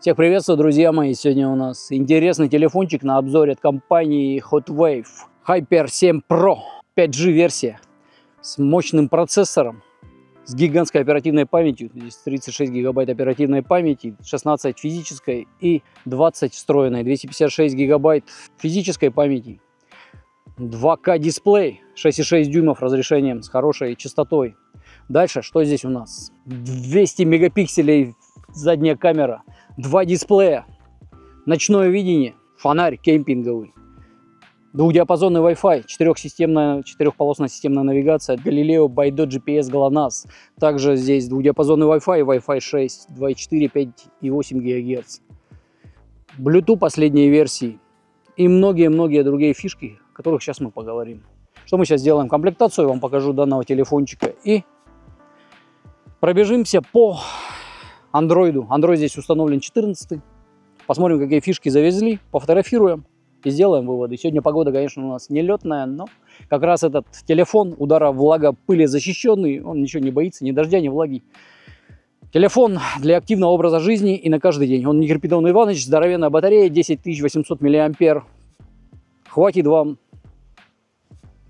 Всех приветствую, друзья мои! Сегодня у нас интересный телефончик на обзоре от компании HOTWAV. Hyper 7 Pro 5G версия с мощным процессором, с гигантской оперативной памятью. Здесь 36 гигабайт оперативной памяти, 16 физической и 20 встроенной, 256 гигабайт физической памяти. 2К дисплей 6,6 дюймов разрешением с хорошей частотой. Дальше, что здесь у нас? 200 мегапикселей задняя камера, 2 дисплея, ночное видение, фонарь кемпинговый, двухдиапазонный Wi-Fi, 4-полосная системная навигация от Galileo by Doge GPS GLONASS. Также здесь двухдиапазонный Wi-Fi, Wi-Fi 6, 2.4, 5 и 8 ГГц. Bluetooth последней версии и многие-многие другие фишки, о которых сейчас мы поговорим. Что мы сейчас сделаем? Комплектацию я вам покажу данного телефончика и пробежимся по Android. Android здесь установлен 14. Посмотрим, какие фишки завезли, пофотографируем и сделаем выводы. Сегодня погода, конечно, у нас нелетная, но как раз этот телефон удара влага пыли защищенный, он ничего не боится, ни дождя, ни влаги. Телефон для активного образа жизни и на каждый день. Он не кирпич Дон Иванович, здоровенная батарея, 10800 мА. Хватит вам,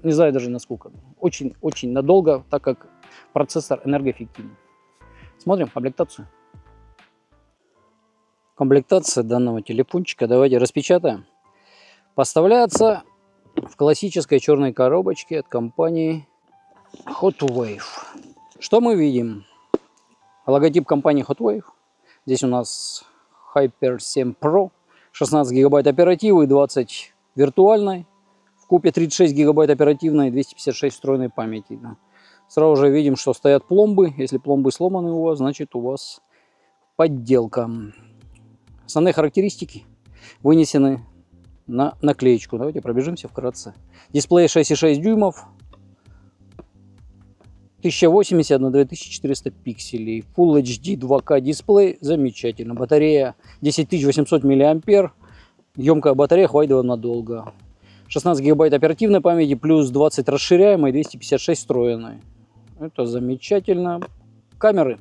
не знаю даже насколько, очень-очень надолго, так как процессор энергоэффективный. Смотрим комплектацию. Комплектация данного телефончика, давайте распечатаем. Поставляется в классической черной коробочке от компании HOTWAV. Что мы видим? Логотип компании HOTWAV. Здесь у нас Hyper 7 Pro, 16 гигабайт оперативы, 20 виртуальной, в купе 36 гигабайт оперативной, 256 встроенной памяти. Сразу же видим, что стоят пломбы. Если пломбы сломаны у вас, значит у вас подделка. Основные характеристики вынесены на наклеечку. Давайте пробежимся вкратце. Дисплей 6,6 дюймов, 1080 на 2400 пикселей, Full HD 2К дисплей, замечательно. Батарея 10800 мА, емкая батарея, хватит вам надолго. 16 гигабайт оперативной памяти, плюс 20 расширяемой, 256 встроенной. Это замечательно. Камеры.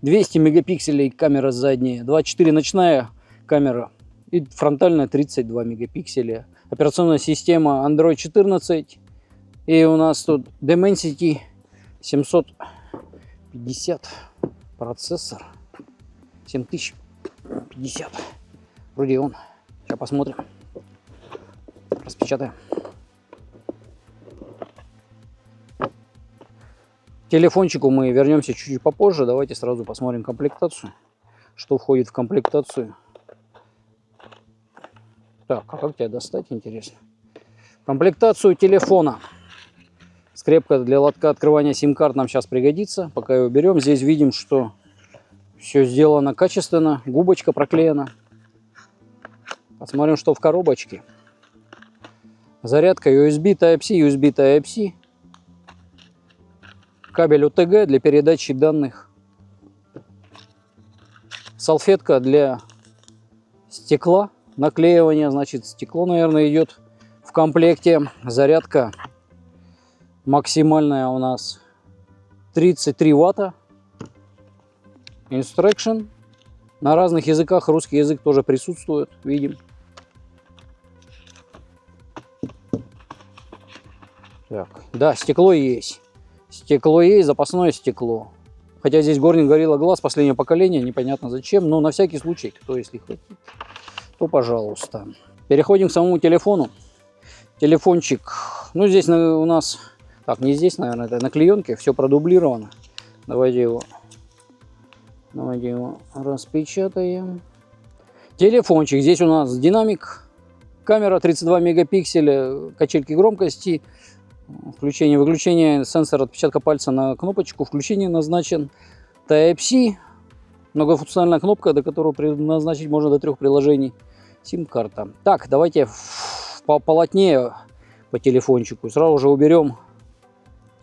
200 мегапикселей камера задняя, 24 ночная камера и фронтальная 32 мегапикселя. Операционная система Android 14. И у нас тут Dimensity 750 процессор. 7050. Вроде он. Сейчас посмотрим. Распечатаем. К телефончику мы вернемся чуть-чуть попозже. Давайте сразу посмотрим комплектацию. Что входит в комплектацию. Так, а как тебя достать, интересно? Комплектацию телефона. Скрепка для лотка открывания сим-карт нам сейчас пригодится. Пока ее берем, здесь видим, что все сделано качественно. Губочка проклеена. Посмотрим, что в коробочке. Зарядка USB Type-C, USB Type-C. Кабель UTG для передачи данных. Салфетка для стекла. Наклеивание, значит, стекло, наверное, идет в комплекте. Зарядка максимальная у нас 33 ватта. Instruction. На разных языках, русский язык тоже присутствует, видим. Так. Да, стекло есть. Стекло есть, запасное стекло. Хотя здесь горник Gorilla Glass последнего поколения, непонятно зачем, но на всякий случай, кто если хочет, то пожалуйста. Переходим к самому телефону. Телефончик, ну здесь у нас, так, не здесь, наверное, это на клеенке, все продублировано. Давайте его распечатаем. Телефончик, здесь у нас динамик, камера 32 мегапикселя, качельки громкости, включение-выключение, сенсор отпечатка пальца на кнопочку, включение назначен, Type-C, многофункциональная кнопка, до которой предназначить можно до 3 приложений, сим-карта. Так, давайте поплотнее по телефончику, сразу же уберем,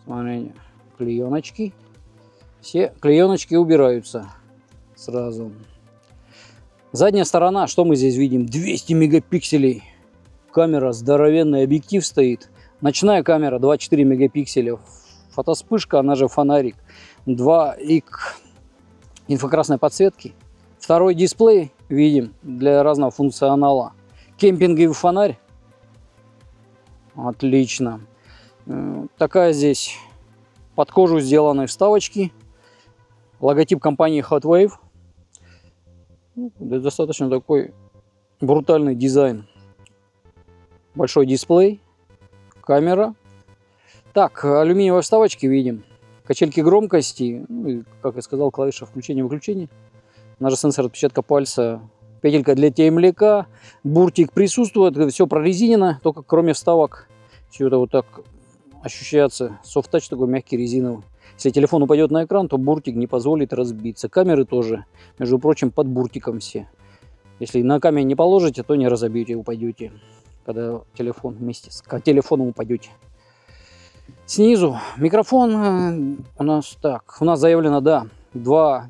смотрите, клееночки, все клееночки убираются сразу. Задняя сторона, что мы здесь видим? 200 мегапикселей, камера, здоровенный объектив стоит. Ночная камера 24 мегапикселя, фотоспышка, она же фонарик, 2К инфракрасной подсветки, второй дисплей видим для разного функционала. Кемпинговый фонарь. Отлично. Такая здесь под кожу сделаны вставочки. Логотип компании HOTWAV. Достаточно такой брутальный дизайн. Большой дисплей. Камера. Так, алюминиевые вставочки видим. Качельки громкости. Ну, как я сказал, клавиша включения-выключения. Наш сенсор отпечатка пальца. Петелька для темляка. Буртик присутствует. Все прорезинено. Только кроме вставок. Все это вот так ощущается. Софт-тач такой мягкий, резиновый. Если телефон упадет на экран, то буртик не позволит разбиться. Камеры тоже, между прочим, под буртиком все. Если на камень не положите, то не разобьете, упадете. Когда телефон вместе с телефоном упадете. Снизу микрофон у нас так. У нас заявлено, да, 2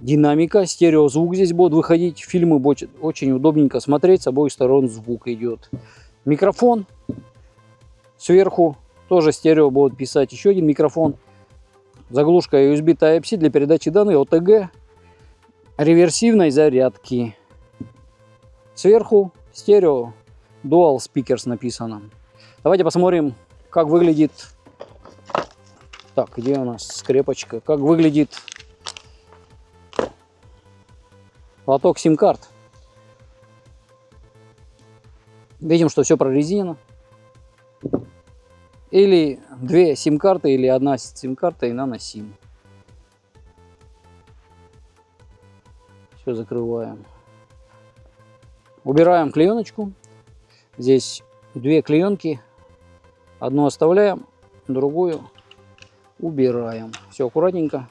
динамика. Стереозвук здесь будет выходить. Фильмы будет очень удобненько смотреть. С обоих сторон звук идет. Микрофон сверху. Тоже стерео будут писать. Еще один микрофон. Заглушка USB Type-C для передачи данных OTG реверсивной зарядки. Сверху стерео Dual Speakers написано. Давайте посмотрим, как выглядит. Так, где у нас скрепочка? Как выглядит лоток сим-карт. Видим, что все прорезинено. Или 2 сим-карты, или 1 сим-карта и нано-сим. Все закрываем. Убираем клееночку. Здесь 2 клеенки. Одну оставляем, другую убираем. Все аккуратненько.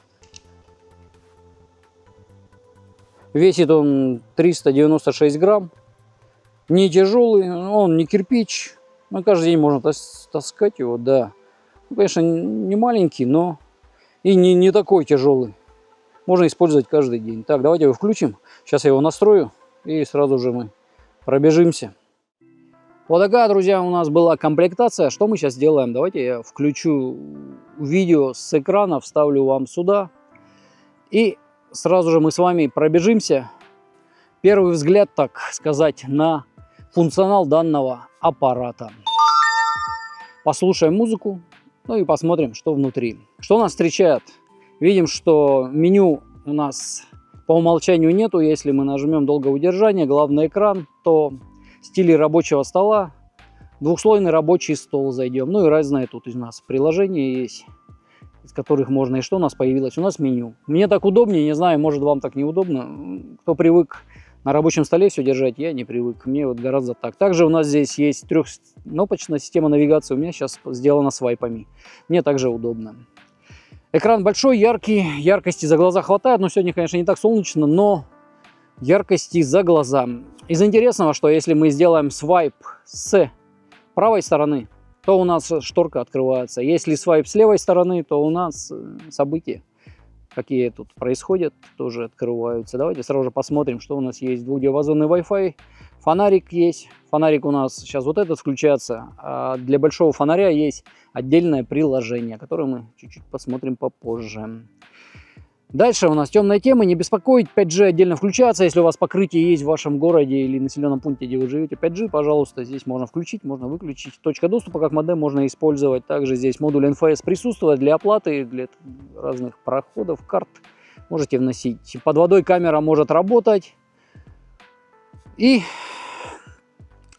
Весит он 396 грамм. Не тяжелый, он не кирпич. Ну, каждый день можно таскать его, да. Ну, конечно, не маленький, но и не такой тяжелый. Можно использовать каждый день. Так, давайте его включим. Сейчас я его настрою и сразу же мы пробежимся. Вот такая, друзья, у нас была комплектация. Что мы сейчас делаем? Давайте я включу видео с экрана, вставлю вам сюда. И сразу же мы с вами пробежимся. Первый взгляд, так сказать, на функционал данного аппарата. Послушаем музыку, ну и посмотрим, что внутри. Что нас встречает? Видим, что меню у нас по умолчанию нету. Если мы нажмем долгоудержание, главный экран, то в стиле рабочего стола, двухслойный рабочий стол зайдем. Ну и разные тут у нас приложения есть, из которых можно. И что у нас появилось? У нас меню. Мне так удобнее, не знаю, может вам так неудобно. Кто привык на рабочем столе все держать, я не привык. Мне вот гораздо так. Также у нас здесь есть трехкнопочная система навигации. У меня сейчас сделана свайпами. Мне также удобно. Экран большой, яркий. Яркости за глаза хватает. Но сегодня, конечно, не так солнечно, но яркости за глаза. Из интересного, что если мы сделаем свайп с правой стороны, то у нас шторка открывается. Если свайп с левой стороны, то у нас события, какие тут происходят, тоже открываются. Давайте сразу же посмотрим, что у нас есть. Двухдиапазонный Wi-Fi, фонарик есть. Фонарик у нас сейчас вот этот включается. А для большого фонаря есть отдельное приложение, которое мы чуть-чуть посмотрим попозже. Дальше у нас темная тема. Не беспокоить, 5G отдельно включается. Если у вас покрытие есть в вашем городе или населенном пункте, где вы живете, 5G, пожалуйста, здесь можно включить, можно выключить. Точка доступа как модем можно использовать. Также здесь модуль НФС присутствует для оплаты, для разных проходов, карт. Можете вносить. Под водой камера может работать. И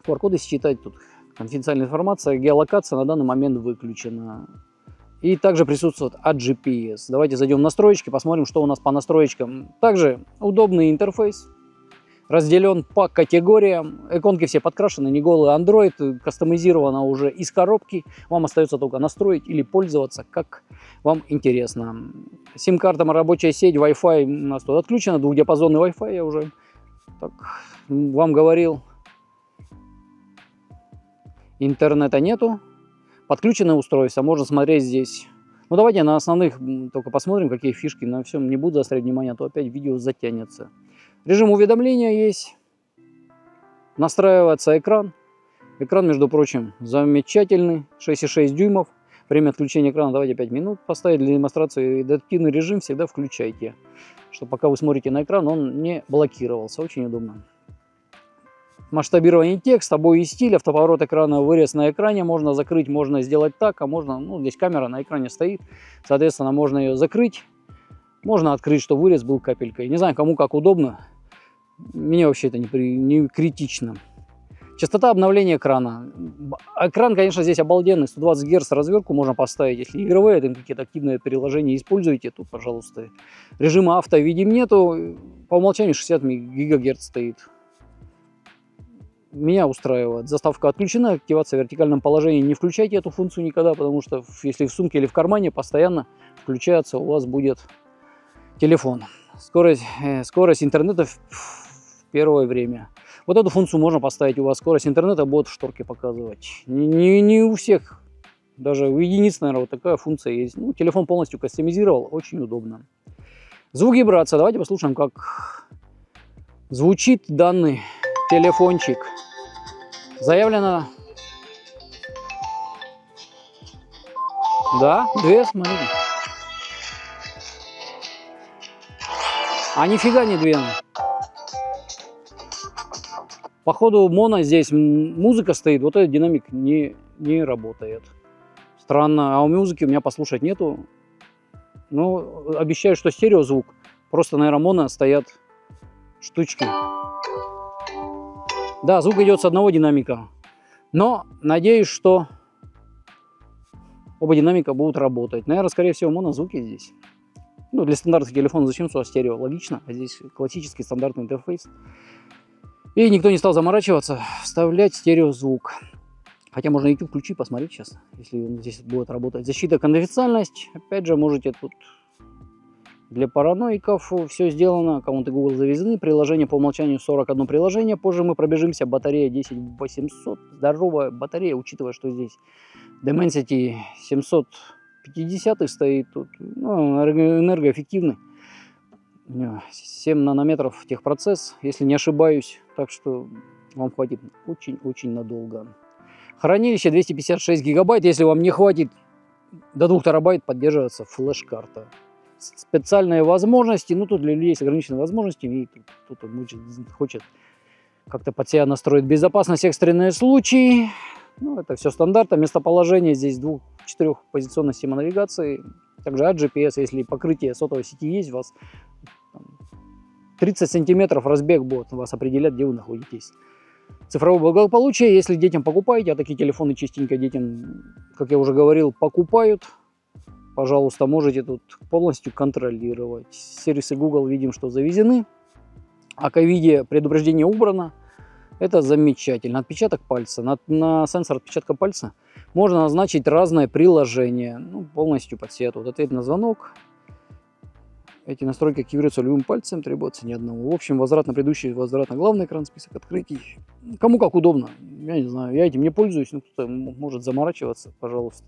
QR-коды считать тут. Конфиденциальная информация. Геолокация на данный момент выключена. И также присутствует A-GPS. Давайте зайдем в настройки, посмотрим, что у нас по настройкам. Также удобный интерфейс. Разделен по категориям. Иконки все подкрашены, не голый Android. Кастомизировано уже из коробки. Вам остается только настроить или пользоваться, как вам интересно. Сим-карта, рабочая сеть, Wi-Fi у нас тут отключено. Двухдиапазонный Wi-Fi я уже так вам говорил. Интернета нету. Подключенное устройство, можно смотреть здесь. Ну, давайте на основных только посмотрим, какие фишки. На всем не буду заострять внимание, а то опять видео затянется. Режим уведомления есть. Настраивается экран. Экран, между прочим, замечательный. 6,6 дюймов. Время отключения экрана, давайте 5 минут поставить. Для демонстрации адаптивный режим всегда включайте. что пока вы смотрите на экран, он не блокировался. Очень удобно. Масштабирование текста, обои и стиль, автоповорот экрана, вырез на экране. Можно закрыть, можно сделать так, а можно... Ну, здесь камера на экране стоит, соответственно, можно ее закрыть. Можно открыть, чтобы вырез был капелькой. Не знаю, кому как удобно. Мне вообще это не критично. Частота обновления экрана. Экран, конечно, здесь обалденный. 120 Гц разверку можно поставить. Если игровые, там какие-то активные приложения используете, то, пожалуйста. Режима авто видим нету. По умолчанию 60 ГГц стоит. Меня устраивает. Заставка отключена, активация в вертикальном положении. Не включайте эту функцию никогда, потому что если в сумке или в кармане, постоянно включается, у вас будет телефон. Скорость интернета в первое время. Вот эту функцию можно поставить, у вас скорость интернета будет в шторке показывать. Не у всех, даже у единиц, наверное, вот такая функция есть. Ну, телефон полностью кастомизировал, очень удобно. Звук вибрации. Давайте послушаем, как звучит данный телефончик. Заявлено... Да, две, смотрите. А нифига не две. Походу моно здесь музыка стоит, вот этот динамик не работает. Странно, а у музыки у меня послушать нету. Ну, обещаю, что стереозвук. Просто, наверное, моно стоят штучки. Да, звук идет с одного динамика. Но надеюсь, что оба динамика будут работать. Наверное, скорее всего, монозвуки здесь. Ну, для стандартных телефонов за 700 стерео логично. А здесь классический стандартный интерфейс. И никто не стал заморачиваться, вставлять стереозвук. Хотя можно YouTube включи, посмотреть сейчас, если он здесь будет работать. Защита, конфиденциальность. Опять же, можете тут... Для параноиков все сделано, аккаунты Google завезены, приложение по умолчанию 41 приложение, позже мы пробежимся, батарея 10800, здоровая батарея, учитывая, что здесь Dimensity 750 стоит, тут, ну, энергоэффективный, 7 нанометров техпроцесс, если не ошибаюсь, так что вам хватит очень-очень надолго. Хранилище 256 гигабайт, если вам не хватит, до 2 терабайт поддерживается флеш-карта. Специальные возможности, ну тут для людей с ограниченными возможностями, и кто-то хочет как-то под себя настроить безопасность, экстренные случаи, ну это все стандартно, местоположение здесь 2-4-позиционная система навигации, также A-GPS, если покрытие сотовой сети есть, у вас 30 сантиметров разбег будет, вас определят, где вы находитесь. Цифровое благополучие, если детям покупаете, а такие телефоны частенько детям, как я уже говорил, покупают, пожалуйста, можете тут полностью контролировать. Сервисы Google видим, что завезены. А ковиде предупреждение убрано. Это замечательно. Отпечаток пальца. На сенсор отпечатка пальца можно назначить разное приложение. Ну, полностью под себя тут. Ответ на звонок. Эти настройки активируются любым пальцем. Требуется ни одного. В общем, возврат на предыдущий, возврат на главный экран, список открытий. Кому как удобно. Я не знаю. Я этим не пользуюсь. Но кто-то может заморачиваться. Пожалуйста.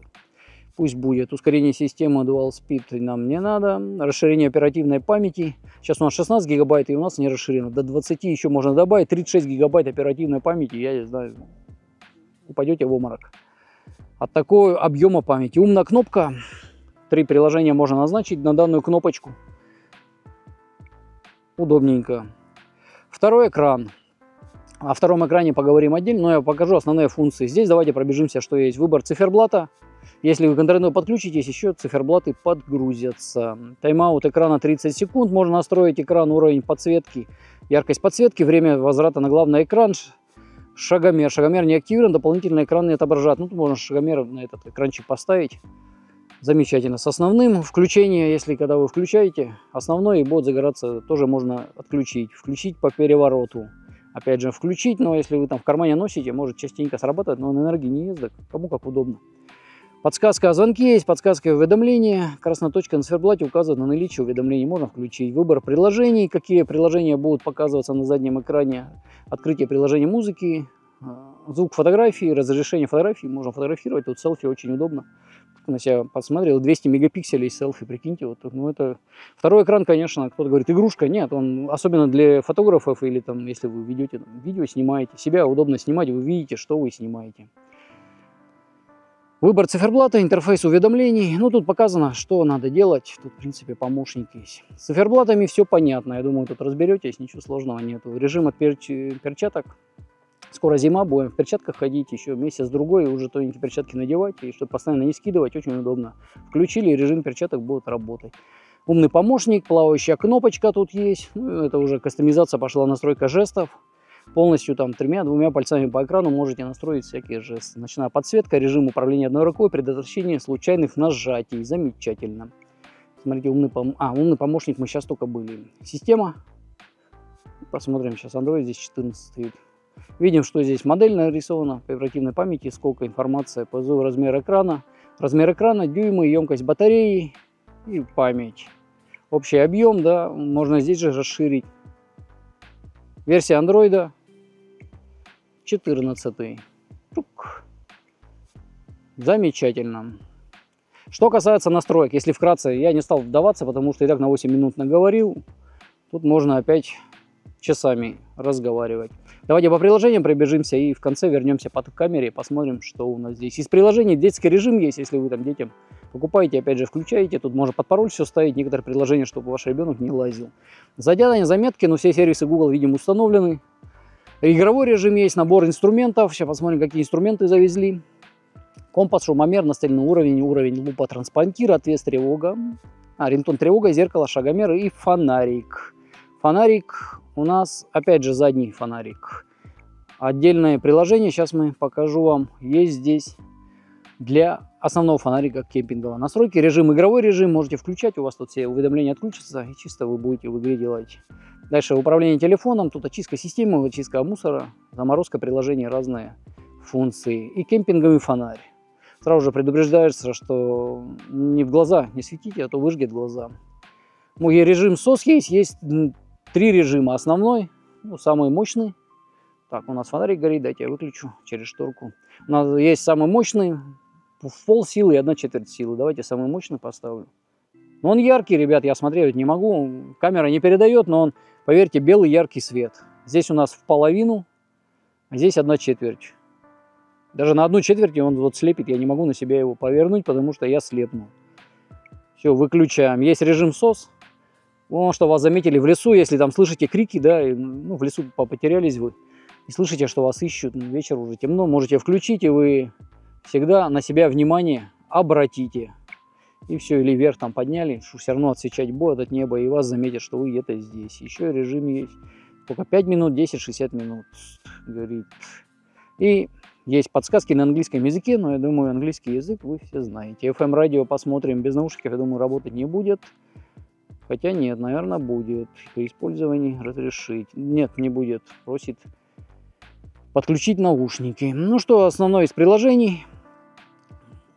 Пусть будет. Ускорение системы Dual Speed нам не надо. Расширение оперативной памяти. Сейчас у нас 16 гигабайт, и у нас не расширено. До 20 еще можно добавить. 36 гигабайт оперативной памяти. Я не знаю, упадете в обморок. От такого объема памяти. Умная кнопка. 3 приложения можно назначить на данную кнопочку. Удобненько. Второй экран. О втором экране поговорим отдельно, но я покажу основные функции. Здесь давайте пробежимся, что есть. Выбор циферблата. Если вы к интернету подключитесь, еще циферблаты подгрузятся. Тайм-аут экрана 30 секунд. Можно настроить экран, уровень подсветки, яркость подсветки, время возврата на главный экран, шагомер. Шагомер не активирован, дополнительные экраны отображают. Ну, тут можно шагомер на этот экранчик поставить. Замечательно. С основным включение, если когда вы включаете, основной и будет загораться, тоже можно отключить. Включить по перевороту. Опять же, включить, но если вы там в кармане носите, может частенько срабатывать, но на энергии не ездит, кому как удобно. Подсказка о звонке есть, подсказка уведомления. Красная точка на циферблате указывает на наличие уведомлений. Можно включить выбор приложений, какие приложения будут показываться на заднем экране. Открытие приложения музыки, звук фотографии, разрешение фотографий. Можно фотографировать, тут селфи очень удобно. На себя посмотрел, 200 мегапикселей селфи, прикиньте. Вот, ну, это... Второй экран, конечно, кто-то говорит, игрушка. Нет, он особенно для фотографов или там, если вы ведете там, видео, снимаете. Себя удобно снимать, вы видите, что вы снимаете. Выбор циферблата, интерфейс уведомлений. Ну, тут показано, что надо делать. Тут, в принципе, помощник есть. С циферблатами все понятно. Я думаю, тут разберетесь, ничего сложного нету. Режим от перчаток. Скоро зима, будем в перчатках ходить еще месяц-другой, уже тоненькие перчатки надевать, и чтобы постоянно не скидывать, очень удобно. Включили, режим перчаток будет работать. Умный помощник, плавающая кнопочка тут есть. Ну, это уже кастомизация пошла, настройка жестов. Полностью там тремя-двумя пальцами по экрану можете настроить всякие жесты. Ночная подсветка, режим управления одной рукой, предотвращение случайных нажатий. Замечательно. Смотрите, умный помощник мы сейчас только были. Система. Посмотрим сейчас Android, здесь 14 стоит. Видим, что здесь модель нарисована, по оперативной памяти, сколько информации, ПЗУ, размер экрана, дюймы, емкость батареи и память. Общий объем, да, можно здесь же расширить. Версия Android 14. Тук. Замечательно. Что касается настроек, если вкратце, я не стал вдаваться, потому что и так на 8 минут наговорил. Тут можно опять часами разговаривать. Давайте по приложениям пробежимся и в конце вернемся под камерой и посмотрим, что у нас здесь. Из приложений детский режим есть, если вы там детям покупаете, опять же включаете. Тут можно под пароль все ставить, некоторые приложения, чтобы ваш ребенок не лазил. Задание заметки, но все сервисы Google, видимо, установлены. Игровой режим есть, набор инструментов. Сейчас посмотрим, какие инструменты завезли. Компас, шумомер, настольный уровень, уровень лупа, транспонтир, ответ тревога, рингтон тревога, зеркало, шагомер и фонарик. Фонарик у нас, опять же, задний фонарик. Отдельное приложение, сейчас мы покажу вам, есть здесь для основного фонарика кемпингового. Настройки, режим, игровой режим можете включать, у вас тут все уведомления отключатся, и чисто вы будете в игре делать. Дальше управление телефоном, тут очистка системы, очистка мусора, заморозка приложений, разные функции. И кемпинговый фонарь. Сразу же предупреждается, что не в глаза не светите, а то выжгет глаза. Ну, и режим SOS есть, есть три режима. Основной, ну, самый мощный. Так, у нас фонарик горит, дайте я выключу через шторку. У нас есть самый мощный, в пол силы и 1/4 силы. Давайте самый мощный поставлю. Но он яркий, ребят, я смотреть не могу. Камера не передает, но он, поверьте, белый яркий свет. Здесь у нас в половину, а здесь 1/4. Даже на 1/4 он вот слепит, я не могу на себя его повернуть, потому что я слепну. Все, выключаем. Есть режим SOS. Вон, что вас заметили в лесу, если там слышите крики, да, и, ну, в лесу потерялись вы, и слышите, что вас ищут, вечер уже темно, можете включить, и вы всегда на себя внимание обратите. И все, или вверх там подняли, что все равно отсвечать будет от неба, и вас заметят, что вы где-то здесь. Еще режим есть, только 5 минут, 10, 60 минут, горит. И есть подсказки на английском языке, но я думаю, английский язык вы все знаете. FM-радио посмотрим, без наушников, я думаю, работать не будет. Хотя нет, наверное, будет. При использовании разрешить. Нет, не будет. Просит подключить наушники. Ну что, основное из приложений.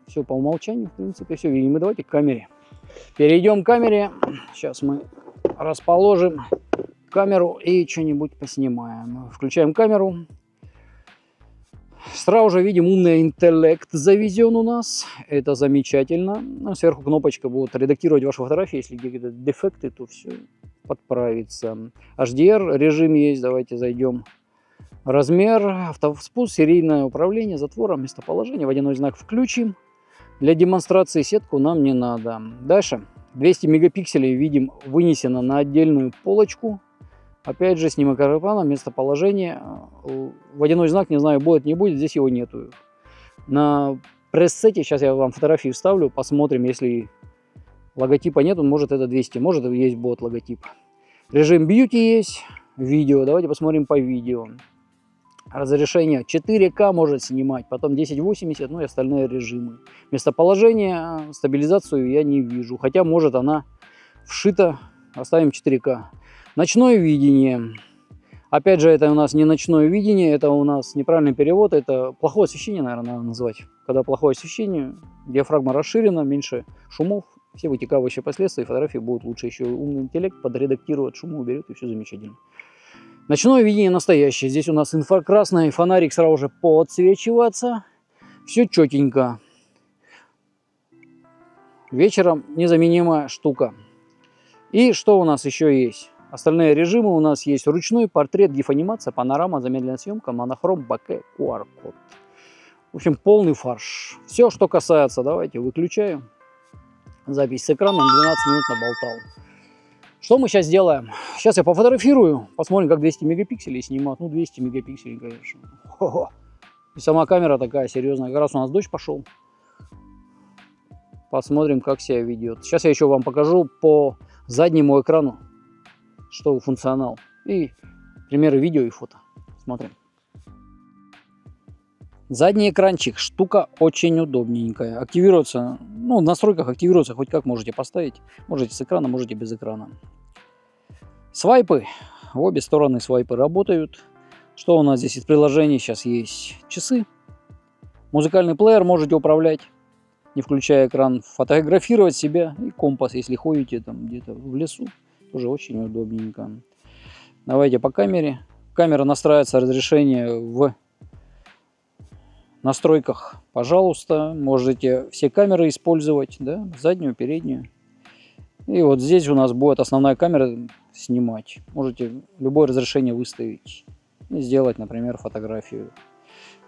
Все по умолчанию, в принципе, все видим. И давайте к камере. Перейдем к камере. Сейчас мы расположим камеру и что-нибудь поснимаем. Включаем камеру. Сразу же видим, умный интеллект завезен у нас. Это замечательно. Сверху кнопочка будет редактировать ваши фотографии. Если какие-то дефекты, то все подправится. HDR режим есть. Давайте зайдем. Размер, автовспуск, серийное управление затвором, местоположение. Водяной знак включим. Для демонстрации сетку нам не надо. Дальше. 200 мегапикселей, видим, вынесено на отдельную полочку. Опять же, снимок экрана, местоположение, водяной знак, не знаю, будет, не будет, здесь его нету. На пресете, сейчас я вам фотографии вставлю, посмотрим, если логотипа нету, может это 200, может есть будет логотип. Режим бьюти есть, видео, давайте посмотрим по видео. Разрешение 4К может снимать, потом 1080, ну и остальные режимы. Местоположение, стабилизацию я не вижу, хотя может она вшита, оставим 4К. Ночное видение. Опять же, это у нас не ночное видение, это у нас неправильный перевод, это плохое освещение, наверное, надо назвать. Когда плохое освещение, диафрагма расширена, меньше шумов, все вытекающие последствия, фотографии будут лучше. Еще умный интеллект подредактирует, шумы уберет, и все замечательно. Ночное видение настоящее. Здесь у нас инфракрасный фонарик сразу же подсвечивается. Все четенько. Вечером незаменимая штука. И что у нас еще есть? Остальные режимы у нас есть ручной, портрет, гиф-анимация, панорама, замедленная съемка, монохром, боке, QR-код. В общем, полный фарш. Все, что касается, давайте выключаю запись с экрана. 12 минут наболтал. Что мы сейчас делаем? Сейчас я пофотографирую, посмотрим, как 200 мегапикселей снимают. Ну, 200 мегапикселей, конечно. Хо-хо. И сама камера такая серьезная. Как раз у нас дождь пошел. Посмотрим, как себя ведет. Сейчас я еще вам покажу по заднему экрану, что функционал. И примеры видео и фото. Смотрим. Задний экранчик. Штука очень удобненькая. Активируется, ну, в настройках активируется, хоть как можете поставить. Можете с экрана, можете без экрана. Свайпы. В обе стороны свайпы работают. Что у нас здесь из приложений? Сейчас есть часы. Музыкальный плеер можете управлять, не включая экран. Фотографировать себя. И компас, если ходите там где-то в лесу. Тоже очень удобненько. Давайте по камере. Камера настраивается, разрешение в настройках, пожалуйста, можете все камеры использовать, да, заднюю, переднюю. И вот здесь у нас будет основная камера снимать. Можете любое разрешение выставить и сделать, например, фотографию.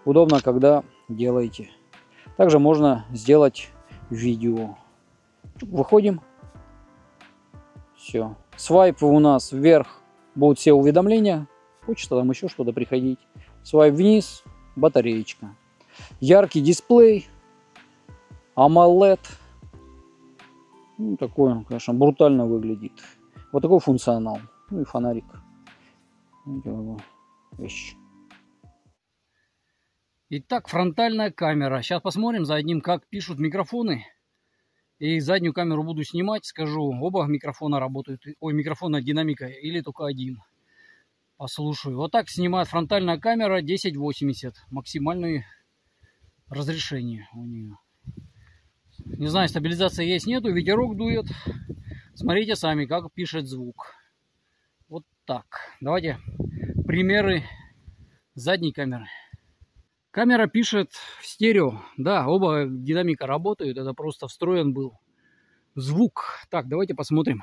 Удобно, когда делаете. Также можно сделать видео. Выходим. Все. Свайп у нас вверх, будут все уведомления, почта, там еще что-то приходить. Свайп вниз, батареечка. Яркий дисплей, AMOLED, ну, такой он, конечно, брутально выглядит. Вот такой функционал. Ну и фонарик. Итак, фронтальная камера. Сейчас посмотрим за одним, как пишут микрофоны. И заднюю камеру буду снимать. Скажу, оба микрофона работают. Ой, микрофона динамика или только один. Послушаю. Вот так снимает фронтальная камера 1080. Максимальный разрешение у нее. Не знаю, стабилизация есть, нету, ветерок дует. Смотрите сами, как пишет звук. Вот так. Давайте примеры задней камеры. Камера пишет в стерео. Да, оба динамика работают. Это просто встроен был звук. Так, давайте посмотрим.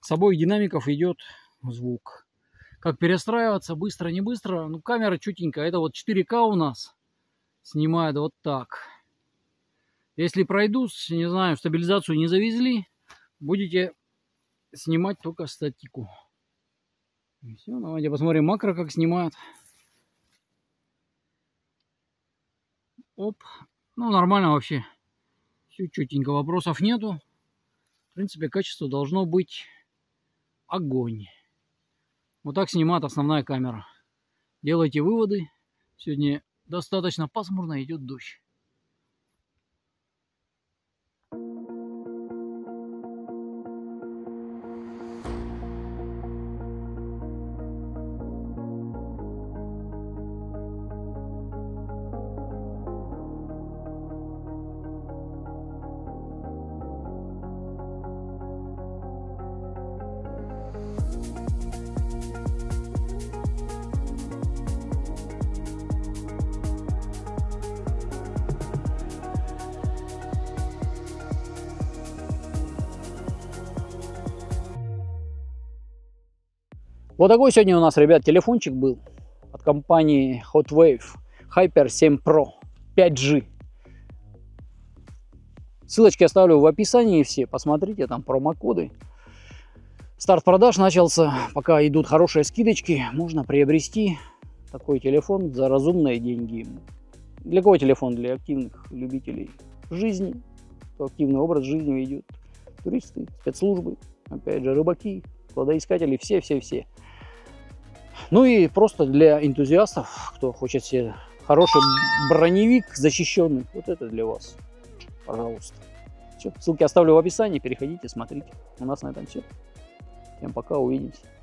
С обоих динамиков идет звук. Как перестраиваться, быстро, не быстро. Ну, камера чутенькая. Это вот 4К у нас. Снимает вот так. Если пройдут, не знаю, стабилизацию не завезли, будете снимать только статику. Все, давайте посмотрим макро, как снимают. Оп. Ну, нормально вообще. Все чутенько, вопросов нету. В принципе, качество должно быть огонь. Вот так снимает основная камера. Делайте выводы. Сегодня достаточно пасмурно, идет дождь. Вот такой сегодня у нас, ребят, телефончик был от компании HOTWAV Hyper 7 Pro 5G. Ссылочки оставлю в описании все, посмотрите, там промокоды. Старт продаж начался, пока идут хорошие скидочки, можно приобрести такой телефон за разумные деньги. Для кого телефон? Для активных любителей жизни, кто активный образ жизни ведет. Туристы, спецслужбы, опять же, рыбаки, кладоискатели, все-все-все. Ну и просто для энтузиастов, кто хочет себе хороший броневик защищенный, вот это для вас, пожалуйста. Все, ссылки оставлю в описании, переходите, смотрите. У нас на этом все. Всем пока, увидимся.